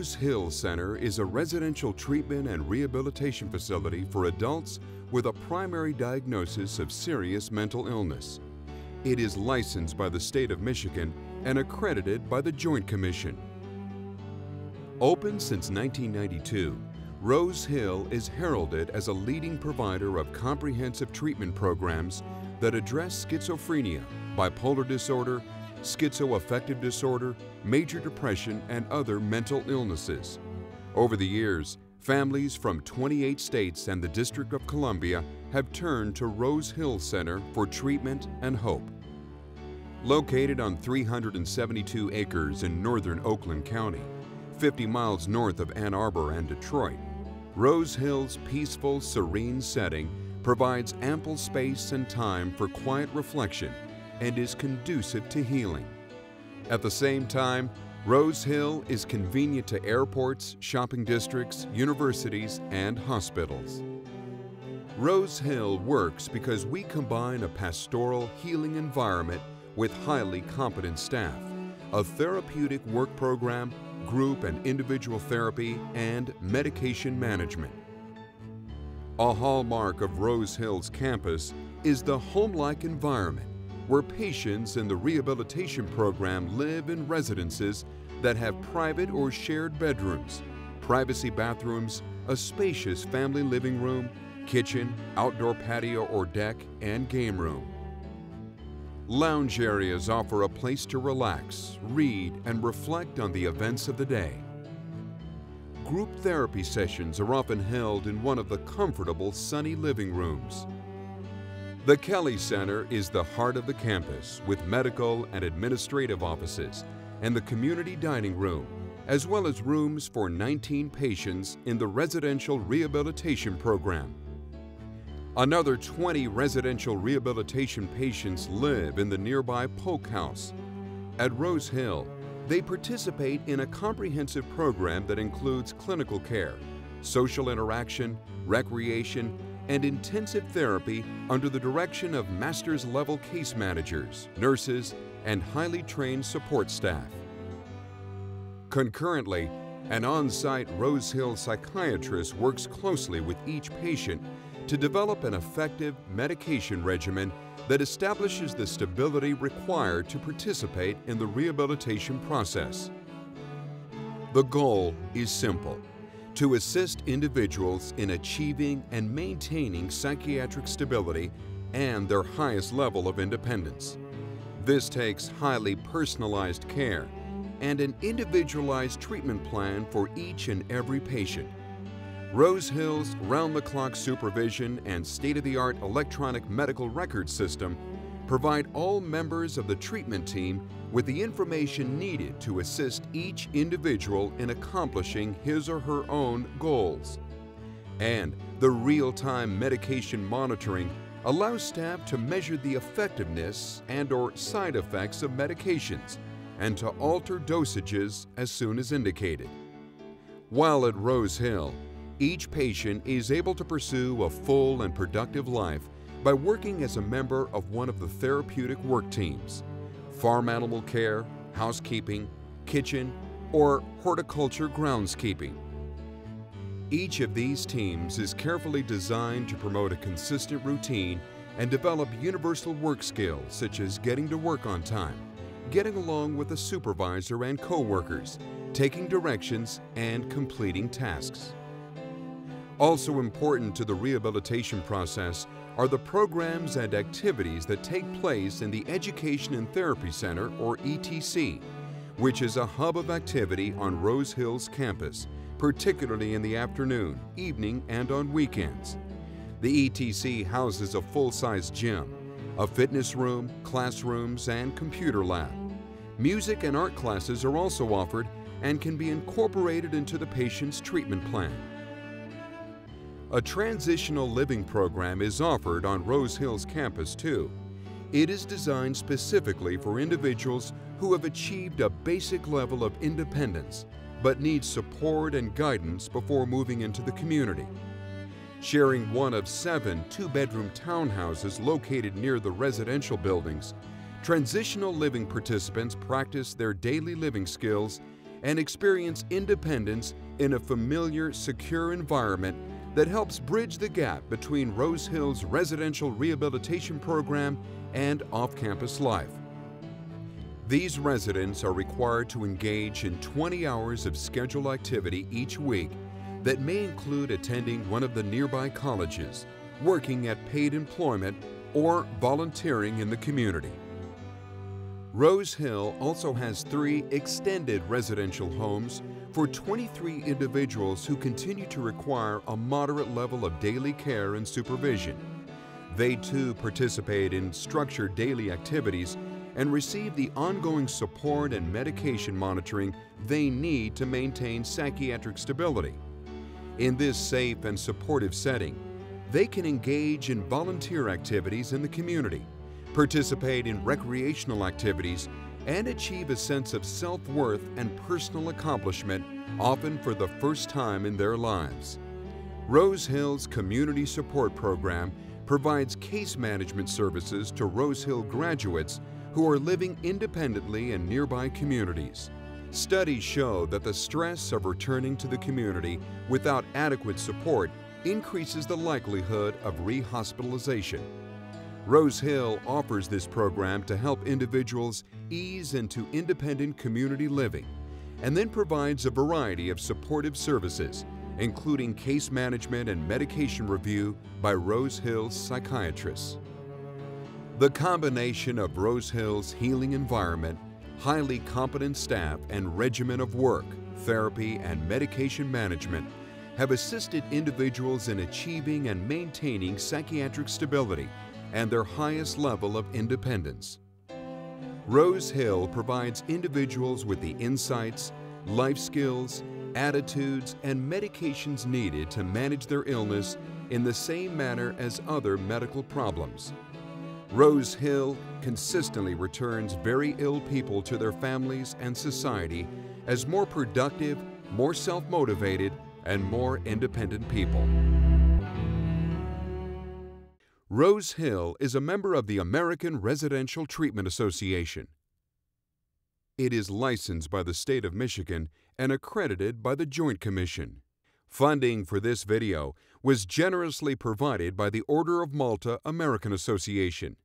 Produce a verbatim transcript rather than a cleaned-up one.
Rose Hill Center is a residential treatment and rehabilitation facility for adults with a primary diagnosis of serious mental illness. It is licensed by the state of Michigan and accredited by the Joint Commission. Open since nineteen ninety-two, Rose Hill is heralded as a leading provider of comprehensive treatment programs that address schizophrenia, bipolar disorder, schizoaffective disorder, major depression, and other mental illnesses. Over the years, families from twenty-eight states and the District of Columbia have turned to Rose Hill Center for treatment and hope. Located on three hundred seventy-two acres in northern Oakland County, fifty miles north of Ann Arbor and Detroit, Rose Hill's peaceful, serene setting provides ample space and time for quiet reflection and is conducive to healing. At the same time, Rose Hill is convenient to airports, shopping districts, universities, and hospitals. Rose Hill works because we combine a pastoral healing environment with highly competent staff, a therapeutic work program, group and individual therapy, and medication management. A hallmark of Rose Hill's campus is the home-like environment, where patients in the rehabilitation program live in residences that have private or shared bedrooms, privacy bathrooms, a spacious family living room, kitchen, outdoor patio or deck, and game room. Lounge areas offer a place to relax, read, and reflect on the events of the day. Group therapy sessions are often held in one of the comfortable, sunny living rooms. The Kelly Center is the heart of the campus, with medical and administrative offices and the community dining room, as well as rooms for nineteen patients in the residential rehabilitation program. Another twenty residential rehabilitation patients live in the nearby Polk House. At Rose Hill, they participate in a comprehensive program that includes clinical care, social interaction, recreation, and intensive therapy under the direction of master's-level case managers, nurses, and highly trained support staff. Concurrently, an on-site Rose Hill psychiatrist works closely with each patient to develop an effective medication regimen that establishes the stability required to participate in the rehabilitation process. The goal is simple: to assist individuals in achieving and maintaining psychiatric stability and their highest level of independence. This takes highly personalized care and an individualized treatment plan for each and every patient. Rose Hill's round-the-clock supervision and state-of-the-art electronic medical record system provide all members of the treatment team with the information needed to assist each individual in accomplishing his or her own goals. And the real-time medication monitoring allows staff to measure the effectiveness and/or side effects of medications and to alter dosages as soon as indicated. While at Rose Hill, each patient is able to pursue a full and productive life by working as a member of one of the therapeutic work teams, farm animal care, housekeeping, kitchen, or horticulture groundskeeping. Each of these teams is carefully designed to promote a consistent routine and develop universal work skills such as getting to work on time, getting along with a supervisor and co-workers, taking directions, and completing tasks. Also important to the rehabilitation process are the programs and activities that take place in the Education and Therapy Center, or E T C, which is a hub of activity on Rose Hill's campus, particularly in the afternoon, evening, and on weekends. The E T C houses a full-size gym, a fitness room, classrooms, and computer lab. Music and art classes are also offered and can be incorporated into the patient's treatment plan. A transitional living program is offered on Rose Hill's campus too. It is designed specifically for individuals who have achieved a basic level of independence but need support and guidance before moving into the community. Sharing one of seven two-bedroom townhouses located near the residential buildings, transitional living participants practice their daily living skills and experience independence in a familiar, secure environment that helps bridge the gap between Rose Hill's residential rehabilitation program and off-campus life. These residents are required to engage in twenty hours of scheduled activity each week that may include attending one of the nearby colleges, working at paid employment, or volunteering in the community. Rose Hill also has three extended residential homes for twenty-three individuals who continue to require a moderate level of daily care and supervision. They too participate in structured daily activities and receive the ongoing support and medication monitoring they need to maintain psychiatric stability. In this safe and supportive setting, they can engage in volunteer activities in the community, participate in recreational activities, and achieve a sense of self-worth and personal accomplishment, often for the first time in their lives. Rose Hill's Community Support Program provides case management services to Rose Hill graduates who are living independently in nearby communities. Studies show that the stress of returning to the community without adequate support increases the likelihood of rehospitalization. Rose Hill offers this program to help individuals ease into independent community living, and then provides a variety of supportive services, including case management and medication review by Rose Hill's psychiatrists. The combination of Rose Hill's healing environment, highly competent staff, and regimen of work, therapy, and medication management have assisted individuals in achieving and maintaining psychiatric stability and their highest level of independence. Rose Hill provides individuals with the insights, life skills, attitudes, and medications needed to manage their illness in the same manner as other medical problems. Rose Hill consistently returns very ill people to their families and society as more productive, more self-motivated, and more independent people. Rose Hill is a member of the American Residential Treatment Association. It is licensed by the state of Michigan and accredited by the Joint Commission. Funding for this video was generously provided by the Order of Malta American Association.